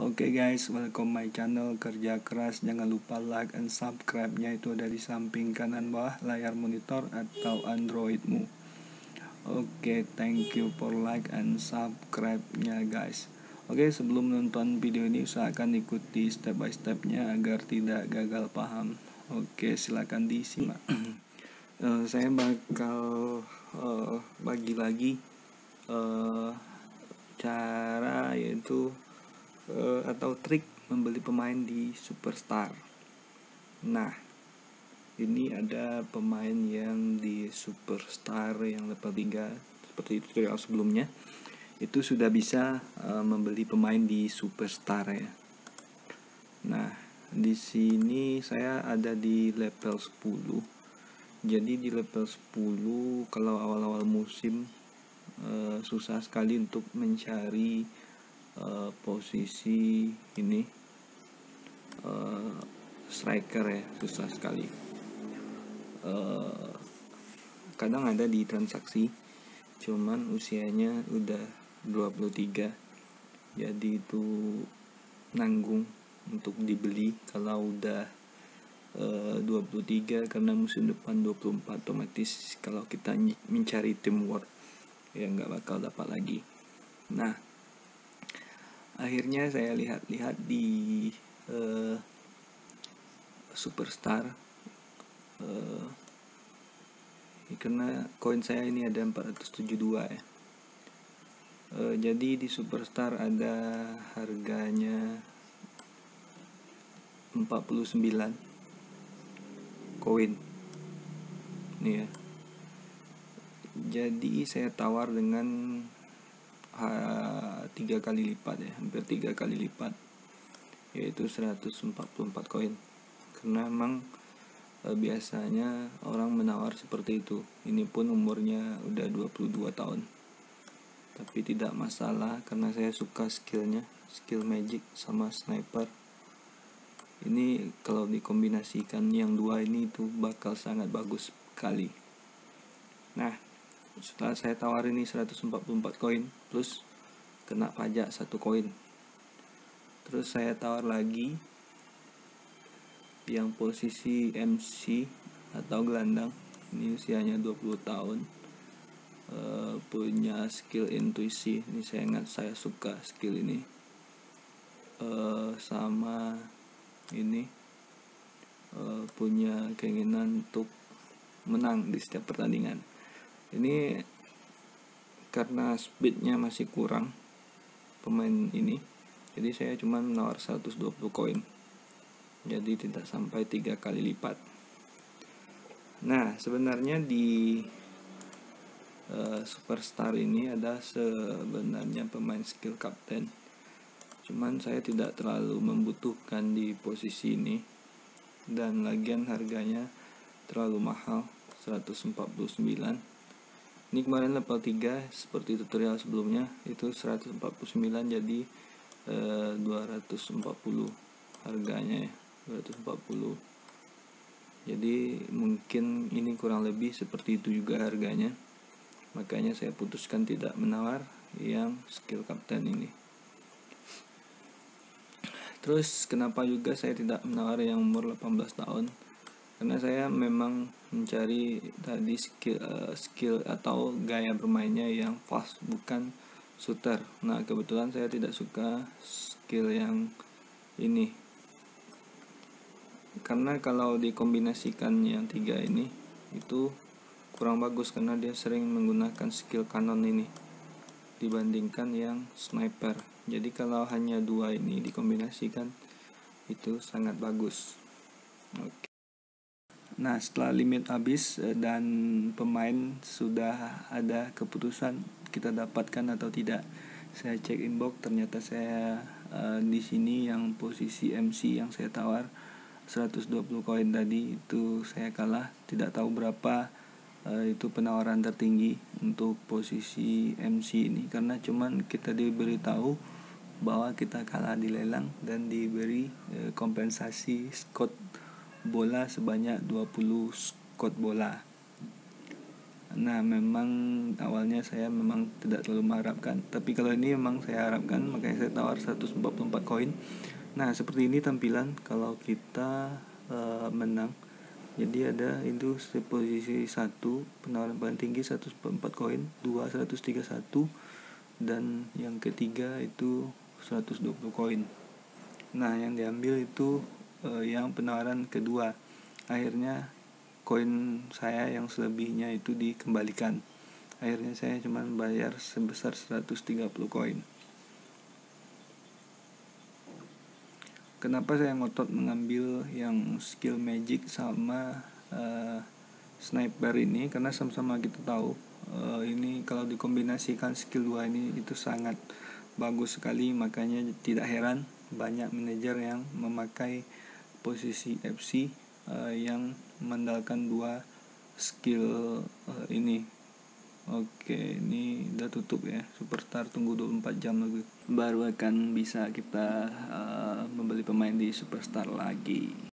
Oke guys, welcome my channel Kerja Keras. Jangan lupa like and subscribe nya itu ada di samping kanan bawah layar monitor atau Androidmu. Oke, thank you for like and subscribe nya guys. Oke, sebelum nonton video ini usahakan ikuti step by step nya agar tidak gagal paham. Oke, silakan disimak. Saya bakal bagi lagi cara yaitu atau trik membeli pemain di Superstar. Nah, ini ada pemain yang di Superstar yang level 3 seperti tutorial sebelumnya. Itu sudah bisa membeli pemain di Superstar ya. Nah, di sini saya ada di level 10. Jadi di level 10 kalau awal-awal musim susah sekali untuk mencari posisi ini striker ya, susah sekali. Kadang ada di transaksi, cuman usianya udah 23, jadi itu nanggung untuk dibeli kalau udah 23, karena musim depan 24 otomatis kalau kita mencari teamwork ya nggak bakal dapat lagi. Nah, akhirnya saya lihat-lihat di Superstar karena koin saya ini ada 472 ya. Jadi di Superstar ada harganya 49 koin nih ya. Jadi saya tawar dengan 3 kali lipat ya, hampir 3 kali lipat, yaitu 144 koin, karena memang biasanya orang menawar seperti itu. Ini pun umurnya udah 22 tahun, tapi tidak masalah karena saya suka skillnya, skill magic sama sniper. Ini kalau dikombinasikan yang dua ini itu bakal sangat bagus sekali. Nah, setelah saya tawar ini 144 koin plus kena pajak 1 koin, terus saya tawar lagi yang posisi MC atau gelandang. Ini usianya 20 tahun, punya skill intuisi. Ini saya ingat saya suka skill ini, sama ini punya keinginan untuk menang di setiap pertandingan. Ini karena speednya masih kurang pemain ini, jadi saya cuma menawar 120 koin, jadi tidak sampai 3 kali lipat. Nah, sebenarnya di Superstar ini ada sebenarnya pemain skill kapten, cuman saya tidak terlalu membutuhkan di posisi ini, dan lagian harganya terlalu mahal, 149. Ini kemarin level 3 seperti tutorial sebelumnya itu 149, jadi 240 harganya ya, 240. Jadi mungkin ini kurang lebih seperti itu juga harganya, makanya saya putuskan tidak menawar yang skill kapten ini. Terus kenapa juga saya tidak menawar yang umur 18 tahun? Karena saya memang mencari tadi skill atau gaya bermainnya yang fast, bukan shooter. Nah, kebetulan saya tidak suka skill yang ini, karena kalau dikombinasikan yang 3 ini itu kurang bagus, karena dia sering menggunakan skill kanon ini dibandingkan yang sniper. Jadi kalau hanya 2 ini dikombinasikan itu sangat bagus. Oke. Nah, setelah limit habis dan pemain sudah ada keputusan kita dapatkan atau tidak, saya cek inbox, ternyata saya di sini yang posisi MC yang saya tawar 120 koin tadi itu saya kalah, tidak tahu berapa. Itu penawaran tertinggi untuk posisi MC ini, karena cuman kita diberitahu bahwa kita kalah di lelang dan diberi kompensasi skot bola sebanyak 20 skot bola. Nah, memang awalnya saya memang tidak terlalu mengharapkan, tapi kalau ini memang saya harapkan, makanya saya tawar 144 koin. Nah, seperti ini tampilan kalau kita menang. Jadi ada itu posisi 1 penawaran paling tinggi 144 koin, 2 131, dan yang ketiga itu 120 koin. Nah, yang diambil itu yang penawaran kedua. Akhirnya koin saya yang selebihnya itu dikembalikan. Akhirnya saya cuma bayar sebesar 130 koin. Kenapa saya ngotot mengambil yang skill magic sama sniper ini? Karena sama-sama kita tahu ini kalau dikombinasikan skill 2 ini itu sangat bagus sekali. Makanya tidak heran banyak manajer yang memakai posisi FC yang mengandalkan dua skill ini. Oke, ini udah tutup ya. Superstar tunggu 24 jam lagi baru akan bisa kita membeli pemain di Superstar lagi.